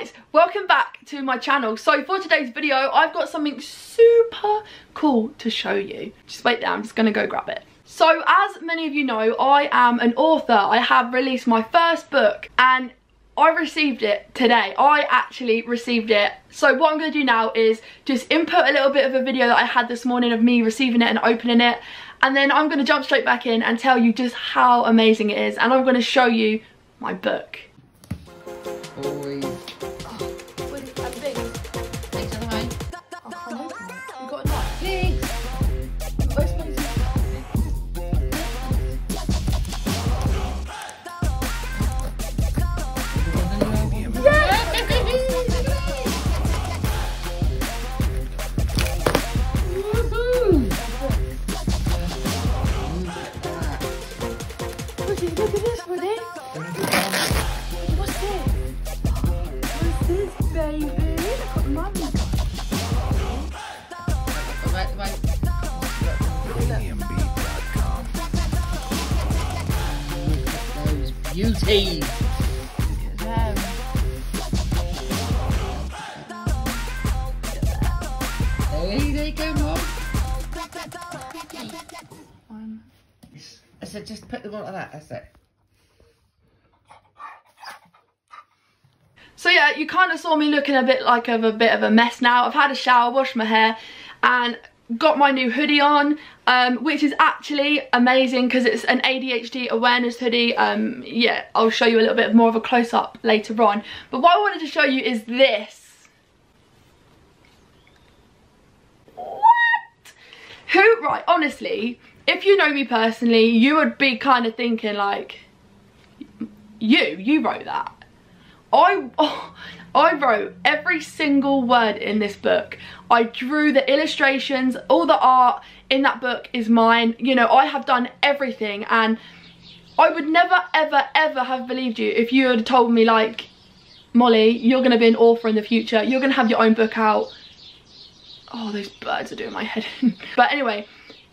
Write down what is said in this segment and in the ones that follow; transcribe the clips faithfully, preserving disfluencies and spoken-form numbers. guys, welcome back to my channel. So for today's video I've got something super cool to show you. Just wait there, I'm just gonna go grab it. So as many of you know, I am an author. I have released my first book and I received it today. I actually received it. So what I'm gonna do now is just input a little bit of a video that I had this morning of me receiving it and opening it, and then I'm gonna jump straight back in and tell you just how amazing it is, and I'm gonna show you my book. Boy. Oh, what is that big? Thanks, other way. Oh, hello. We've got a lot. Pigs! Where's my... Yes! Look at this, Woody. What's this? This baby, look at mummy. Right, right. premium beat dot com. Look at those beauties. Look at them. There they go, Mum. One. I said, just put them on like that. That's it. So yeah, you kind of saw me looking a bit like of a bit of a mess now. I've had a shower, washed my hair, and got my new hoodie on, um, which is actually amazing because it's an A D H D awareness hoodie. Um, yeah, I'll show you a little bit more of a close-up later on. But what I wanted to show you is this. What? Who, right, honestly, if you know me personally, you would be kind of thinking like, you, you wrote that. I, oh, I wrote every single word in this book. I drew the illustrations, all the art in that book is mine. You know, I have done everything, and I would never, ever, ever have believed you if you had told me like, Molly, you're gonna be an author in the future, you're gonna have your own book out. Oh, those birds are doing my head in. But anyway,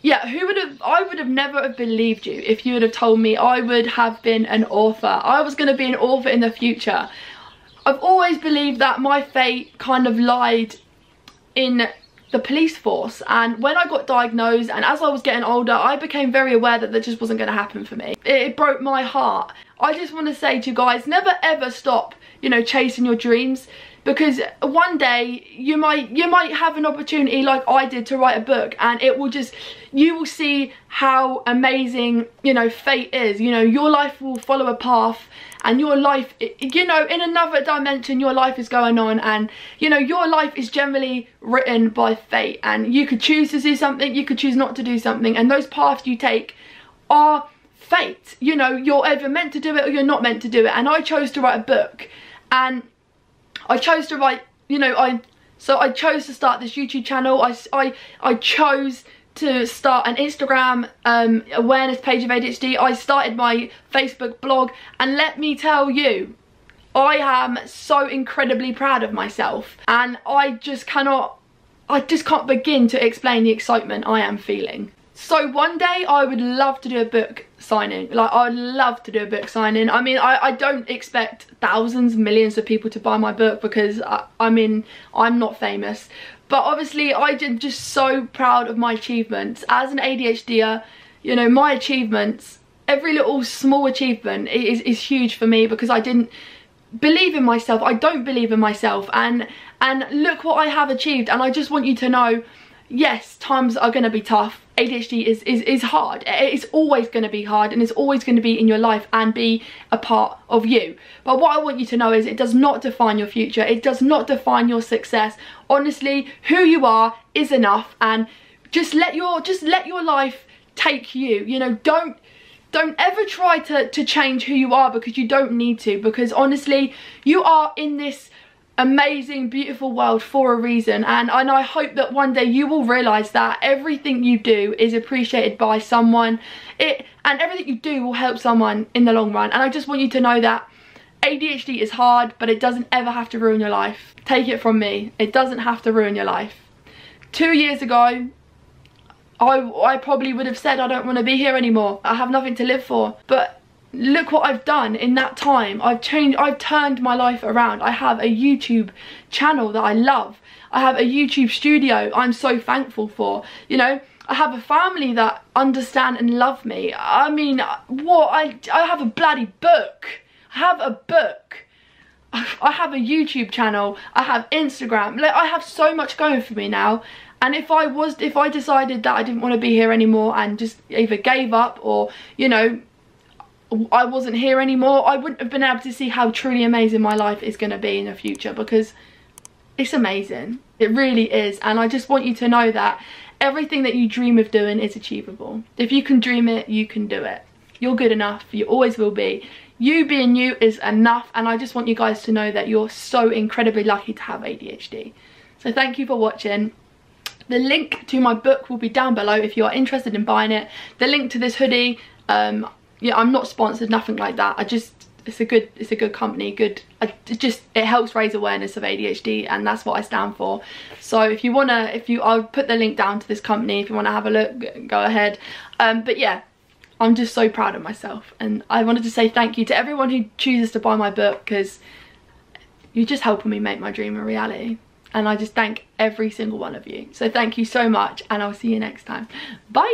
yeah, who would have, I would have never have believed you if you would have told me I would have been an author. I was gonna be an author in the future. I've always believed that my fate kind of lied in the police force, and when I got diagnosed and as I was getting older, I became very aware that that just wasn't going to happen for me. It broke my heart. I just want to say to you guys, never ever stop, you know, chasing your dreams, because one day you might you might have an opportunity like I did to write a book, and it will just, you will see how amazing, you know, fate is. You know, your life will follow a path, and your life, you know, in another dimension, your life is going on, and you know, your life is generally written by fate, and you could choose to do something, you could choose not to do something, and those paths you take are fate. You know, you're either meant to do it or you're not meant to do it. And I chose to write a book, and I chose to write, you know, I so I chose to start this YouTube channel. I, I, I chose to start an Instagram um, awareness page of A D H D. I started my Facebook blog, and let me tell you, I am so incredibly proud of myself, and I just cannot, I just can't begin to explain the excitement I am feeling. So one day I would love to do a book signing. Like, I'd love to do a book signing. I mean, I, I don't expect thousands, millions of people to buy my book, because I, I mean, I'm not famous. But obviously I'm just so proud of my achievements. As an A D H D er, you know, my achievements, every little small achievement is, is huge for me, because I didn't believe in myself. I don't believe in myself. And, and look what I have achieved. And I just want you to know, yes, times are going to be tough. A D H D is, is, is hard. It's always going to be hard, and it's always going to be in your life and be a part of you. But what I want you to know is it does not define your future. It does not define your success. Honestly, who you are is enough, and just let your, just let your life take you. You know, don't, don't ever try to, to change who you are, because you don't need to, because honestly, you are in this amazing, beautiful world for a reason, and, and I hope that one day you will realise that everything you do is appreciated by someone, it and everything you do will help someone in the long run. And I just want you to know that A D H D is hard, but it doesn't ever have to ruin your life. Take it from me, it doesn't have to ruin your life. Two years ago I, I probably would have said I don't want to be here anymore, I have nothing to live for, but look what I've done in that time. I've changed, I've turned my life around. I have a YouTube channel that I love. I have a YouTube studio I'm so thankful for, you know. I have a family that understand and love me. I mean, what, I, I have a bloody book. I have a book. I have a YouTube channel. I have Instagram. Like, I have so much going for me now. And if I was, if I decided that I didn't want to be here anymore and just either gave up or, you know, I wasn't here anymore, I wouldn't have been able to see how truly amazing my life is going to be in the future, because it's amazing. It really is. And I just want you to know that everything that you dream of doing is achievable. If you can dream it, you can do it. You're good enough. You always will be. You being you is enough. And I just want you guys to know that you're so incredibly lucky to have A D H D. So thank you for watching. The link to my book will be down below if you are interested in buying it. The link to this hoodie, um, yeah, I'm not sponsored, nothing like that. I just, it's a good, it's a good company, good, I, it just, it helps raise awareness of A D H D, and that's what I stand for. So if you wanna, if you, I'll put the link down to this company if you wanna have a look, go ahead. Um, but yeah, I'm just so proud of myself, and I wanted to say thank you to everyone who chooses to buy my book, because you're just helping me make my dream a reality. And I just thank every single one of you. So thank you so much, and I'll see you next time. Bye!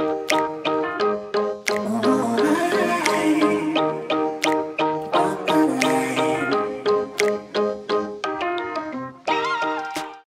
Yeah.